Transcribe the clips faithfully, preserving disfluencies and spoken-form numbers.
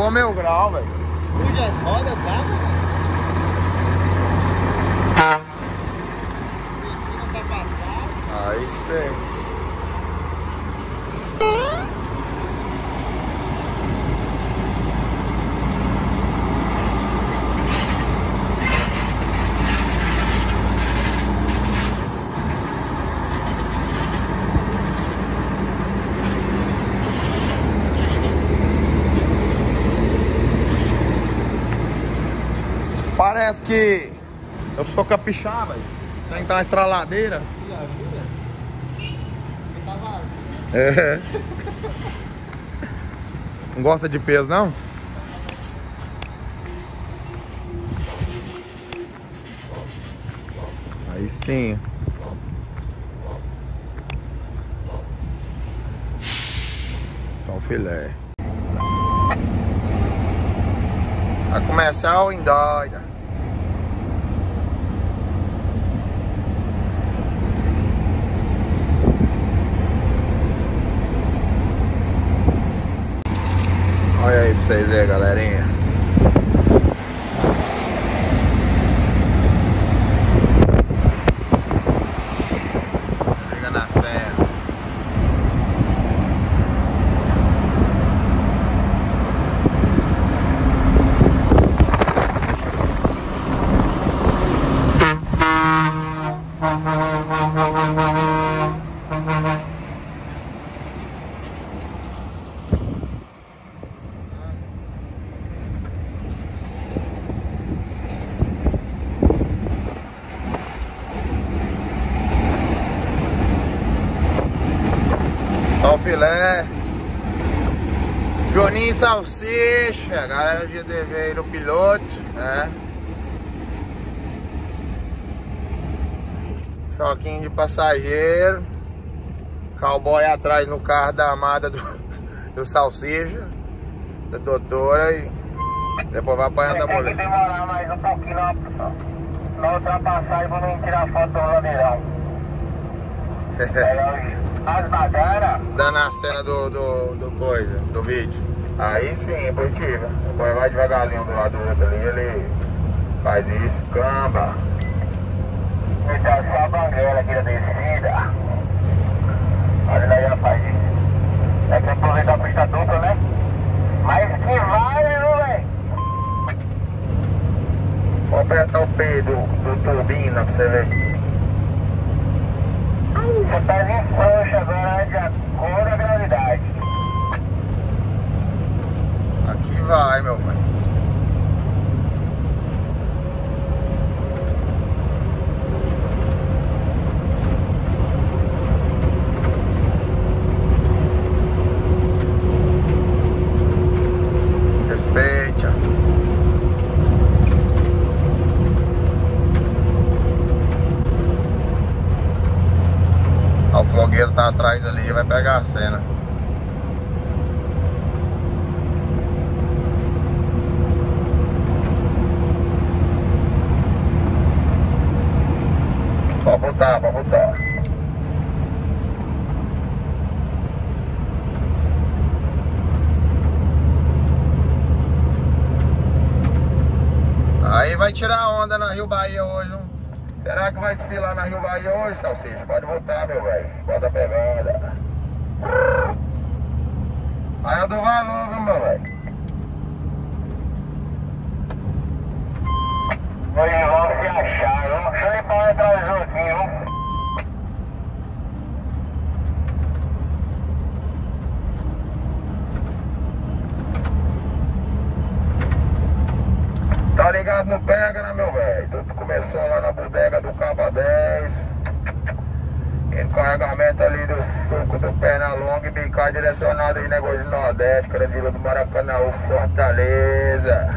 acabou meu grau, velho. Suja as rodas, tá? Ah. O não tá passado. Aí sim. Parece que eu sou capixaba, velho. Tem que entrar na estraladeira. Já viu, velho? Ele tá vazio. É. Não gosta de peso, não? Aí sim. Só o filé. Vai começar o endoida. Olha aí pra vocês verem, galerinha. Chega na serra. Filé, Joninho Salsicha, galera do G D V aí do piloto, né? Choquinho de passageiro, cowboy atrás no carro da amada do, do Salsicha, da doutora, e depois vai apanhar da mulher. Tem que demorar mais um pouquinho na, na ultrapassagem, vamos tirar foto do ladeirão. É. Dando a cena do, do, do coisa, do vídeo. Aí sim, é positiva. Depois vai devagarzinho do lado do outro ali, ele faz isso, camba. Ele tá só a banguela aqui da descida. Olha daí, rapaz. É que aproveitar a pista dupla, né? Mas que vale, velho! Vou apertar o pé do, do turbina pra você ver. Você tá em frouxa agora de acordo com a gravidade. Aqui vai, meu pai. Respeita. O fogueiro tá atrás ali, vai pegar a cena. Pode botar, pode botar. Aí vai tirar onda na Rio Bahia hoje, não? Será que vai desfilar na Rio Bahia hoje, Salsicha? Pode voltar, meu velho. Bota a pegada. Aí eu dou valor, viu, meu velho? Oi, vamos se achar, viu? Deixa eu limpar atrás do joguinho, viu? Tá ligado no pega, né, meu velho? Tudo começou lá na bodega do Caba dez. Encarregamento ali do suco do Pernalonga e bicar direcionado em negócio de Nordeste, Carandiru do Maracanãú, Fortaleza.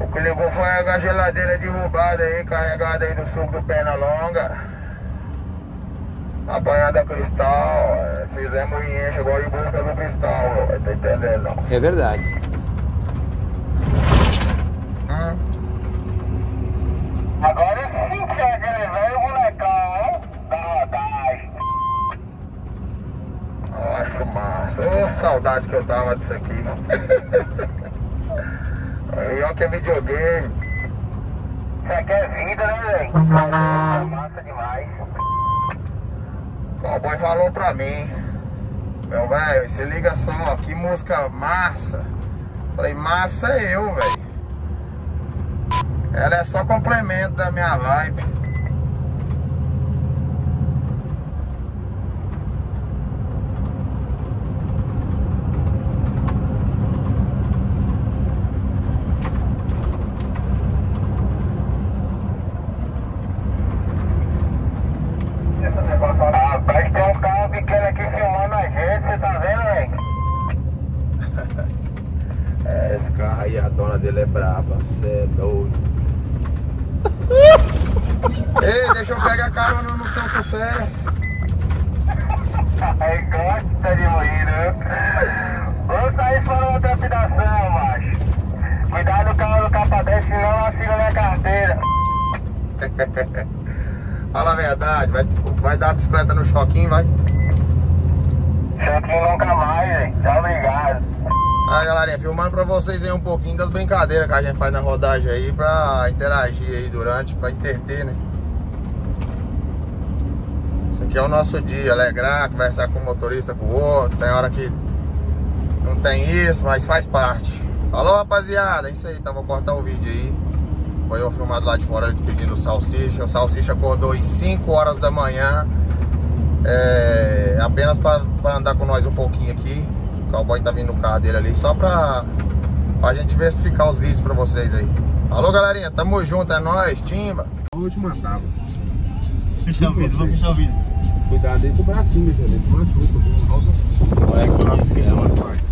O que ligou foi a geladeira derrubada aí, carregada aí do suco do Pernalonga. Apanhada cristal, fizemos enche agora em busca do cristal, meu velho. Tá entendendo, não? É verdade. Agora esse fim de semana, o molecão da rodagem. Eu acho massa. saudade que eu tava disso aqui. E olha que é videogame. Isso aqui é vida, né, velho? É massa demais. O cowboy falou pra mim: meu velho, se liga só, que música massa. Falei, massa é eu, velho. Ela é só complemento da minha vibe. Rapaz, tem um carro pequeno aqui filmando a gente, você tá vendo, velho? É, esse carro aí, a dona dele é braba, você é doido. Ei, deixa eu pegar carona no seu sucesso. Aí gosta de morrer, né? Vou sair falando outra aspiração, macho. Cuidado no carro do K dez, senão ela fica na carteira. Fala a verdade, vai, vai dar a bicicleta no choquinho, vai? Choquinho nunca mais, hein? Tá obrigado. Ah, galerinha, filmando pra vocês aí um pouquinho das brincadeiras que a gente faz na rodagem aí, pra interagir aí durante, pra interter, né? Isso aqui é o nosso dia, alegrar, conversar com o motorista, com o outro. Tem hora que não tem isso, mas faz parte. Falou, rapaziada, é isso aí, tá? Vou cortar o vídeo aí. Foi eu filmado lá de fora, ele pedindo salsicha. O salsicha acordou às cinco horas da manhã, é, apenas pra, pra andar com nós um pouquinho aqui. O cowboy tá vindo no carro dele ali, só pra, pra gente diversificar os vídeos pra vocês aí. Falou, galerinha, tamo junto, é nóis, timba. Eu te mandava. Fechar o vídeo, vou fechar o vídeo. Cuidado aí com o bracinho, meu velho, se machuca. Olha que nossa, que é.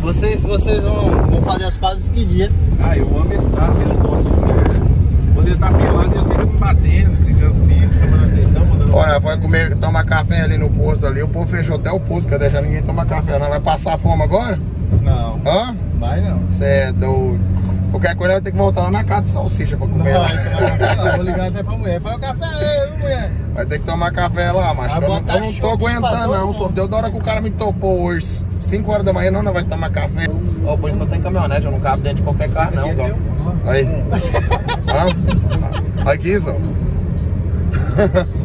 Vocês, vocês vão, vão fazer as pazes que dia? Ah, eu amo esse carro, eu gosto de poder estar pelado e ele fica me batendo, ligando comigo, chamando atenção, mandando. Olha, vai comer, tomar café ali no posto ali, o povo fechou até o posto, quer deixar ninguém tomar café, não vai passar fome agora? Não. Hã? Vai não. Você é doido. Qualquer coisa vai ter que voltar lá na casa de salsicha pra comer. Não, não, não, vou ligar até pra mulher, faz o café aí, mulher. Vai ter que tomar café lá, macho. Eu não, eu não tô aguentando não, só deu da hora que o cara me topou hoje. cinco horas da manhã, não, não vai tomar café. Ó, oh, por isso que eu tenho caminhonete, eu não cabo dentro de qualquer carro não, ó. É aí. Hã? Olha aqui, só.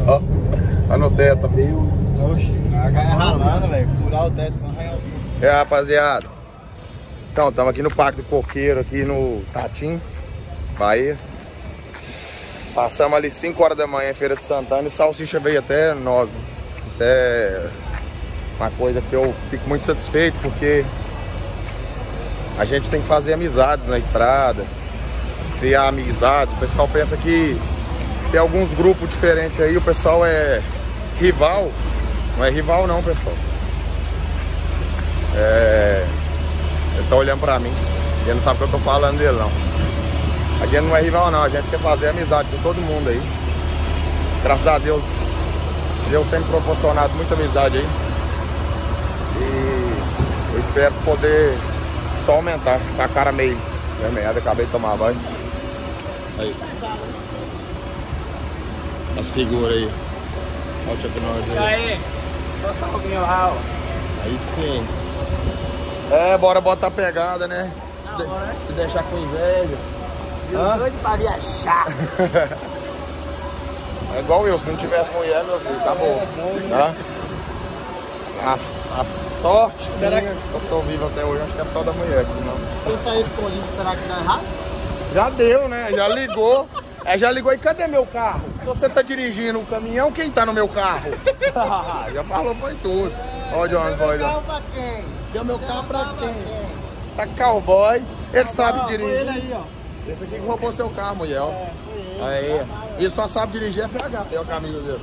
Ó, tá no teto. Oxi, a cara é ralada, velho. Furar o teto, não arranhar o teto. É, rapaziada. Então, estamos aqui no Parque do Coqueiro, aqui no Tatim, Bahia. Passamos ali cinco horas da manhã em Feira de Santana e salsicha veio até nove. Isso é uma coisa que eu fico muito satisfeito, porque a gente tem que fazer amizades na estrada, criar amizades. O pessoal pensa que tem alguns grupos diferentes aí, o pessoal é rival. Não é rival não, pessoal. É... Ele está olhando pra mim, ele não sabe o que eu tô falando dele não. A gente não é rival não, a gente quer fazer amizade com todo mundo aí. Graças a Deus, Deus tem me proporcionado muita amizade aí. E eu espero poder só aumentar, com a cara meio vermelhada, acabei de tomar banho. Aí. As figuras aí. Olha o tchau aí. Tô salvinho lá, ó. Aí sim. É, bora botar pegada, né? Não, de bora. Te deixar com inveja. Eu doido pra viajar. É igual eu, se não tivesse mulher, meu filho, tá bom. Tá? A, a sorte, será que eu tô vivo até hoje, acho que é por causa da mulher. Não. Se eu sair escondido, será que dá errado? Já deu, né? Já ligou. É, já ligou e cadê meu carro? Se você tá dirigindo o caminhão, quem tá no meu carro? Ah, já falou, foi tudo. Olha de onde foi, ó. Deu meu carro pra quem? Tá cowboy, ele sabe dirigir. Ele aí, ó. Esse aqui que roubou seu carro, mulher. É, aí. Ele só sabe dirigir é F H, tem o caminho dele.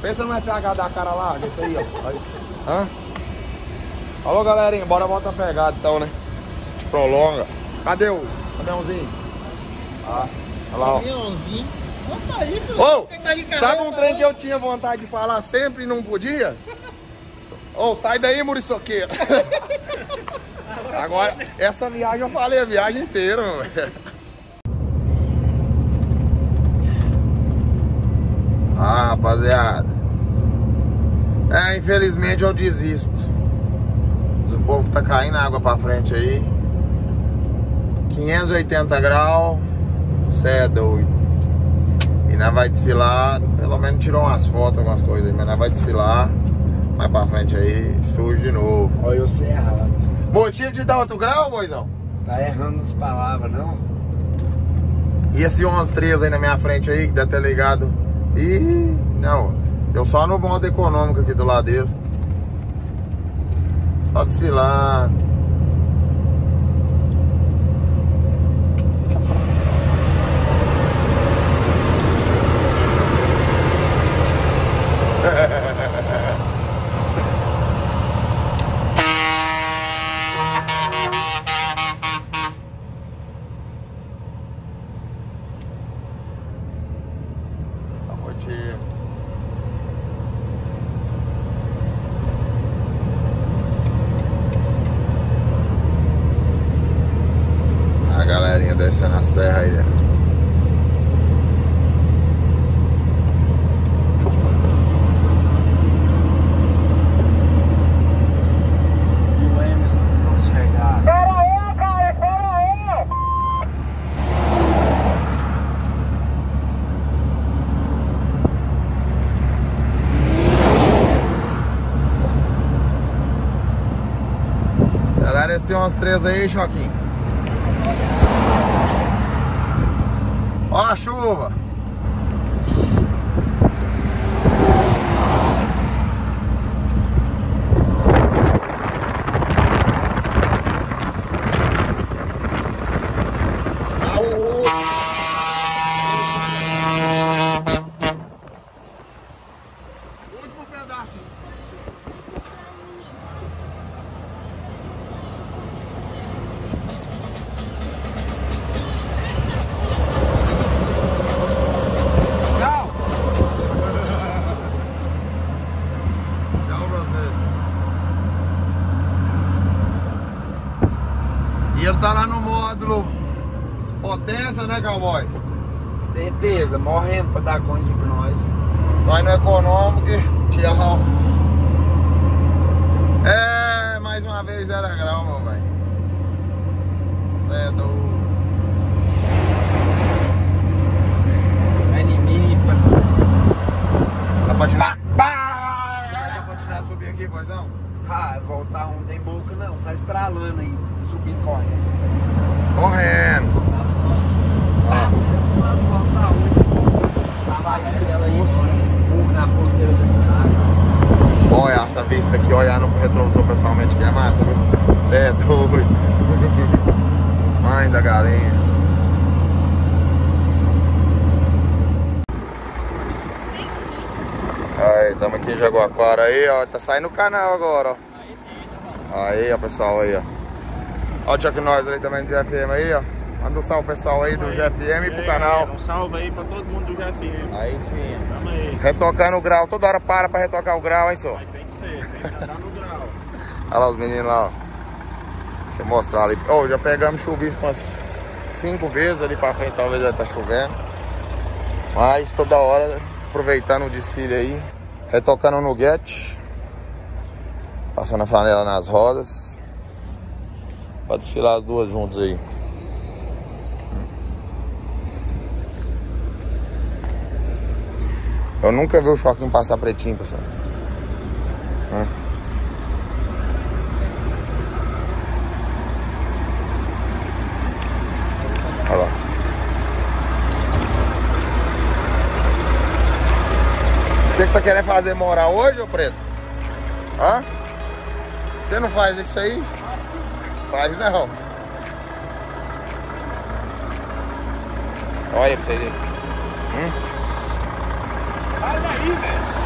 Pensa no F H da cara lá, esse aí, ó. Aí. Hã? Alô, galerinha, bora voltar pegada então, né? Prolonga. Cadê o caminhãozinho? Ah, olha lá, ó. Caminhãozinho? Conta isso, velho. Sabe um trem que eu tinha vontade de falar sempre e não podia? Ô, oh, sai daí, muriçoqueiro. Agora, essa viagem eu falei a viagem inteira, velho. Ah, rapaziada. É, infelizmente eu desisto. queridos. O povo tá caindo água pra frente aí. Quinhentos e oitenta graus. Cê é doido. E nós vai desfilar. Pelo menos tirou umas fotos, algumas coisas aí, mas nós vai desfilar. Mais pra frente aí, surge de novo. Olha eu sem errar. Motivo de dar outro grau, boizão? Tá errando as palavras, não? E esse onze treze aí na minha frente aí, que deve ter ligado. Ih, não. Eu só no bonde econômico aqui do lado dele. Só desfilando. A galerinha descendo a serra aí, né? Esse onze treze aí, Choquinho. Ó a chuva. Tá lá no módulo potência, né, cowboy? Certeza, morrendo pra dar conta de nós. Nós no econômico, tchau. É, mais uma vez zero grau, meu velho. Isso é doido. É inimigo. Dá pra tirar? Dá pra tirar de subir aqui, boizão? Ah, voltar um tem boca não, sai estralando aí, subindo correndo. Correndo. Ah, voltar um. Mais que ela aí, fogo na ponteira da escada. Olha essa vista aqui, olhar no retrovisor pessoalmente que é massa, viu? Cê é doido. Mãe da galinha. Aí, estamos aqui em Jaguaquara aí, ó. Tá saindo o canal agora, ó. Aí, ó, pessoal, aí, ó. Ó o Chuck Norris ali também do G F M aí, ó. Manda um salve, pessoal, aí do aí, G F M e pro canal. Galera, um salve aí pra todo mundo do G F M. Aí sim. Tamo aí. Retocando o grau. Toda hora para pra retocar o grau, hein, senhor? Aí tem que ser, tem que andar no grau. Olha lá os meninos lá, ó. Deixa eu mostrar ali. Ó, oh, já pegamos chuvisco umas cinco vezes ali pra frente, talvez já tá chovendo. Mas toda hora, aproveitando o desfile aí. Retocando no Get. Passando a flanela nas rodas. Pra desfilar as duas juntas aí. Eu nunca vi o Choquinho passar pretinho, pessoal. Hum. Olha lá. O que você tá querendo fazer? Morar hoje, ô preto? Hã? Você não faz isso aí? Faz não. Olha aí pra vocês aí. Hum? Faz aí, velho.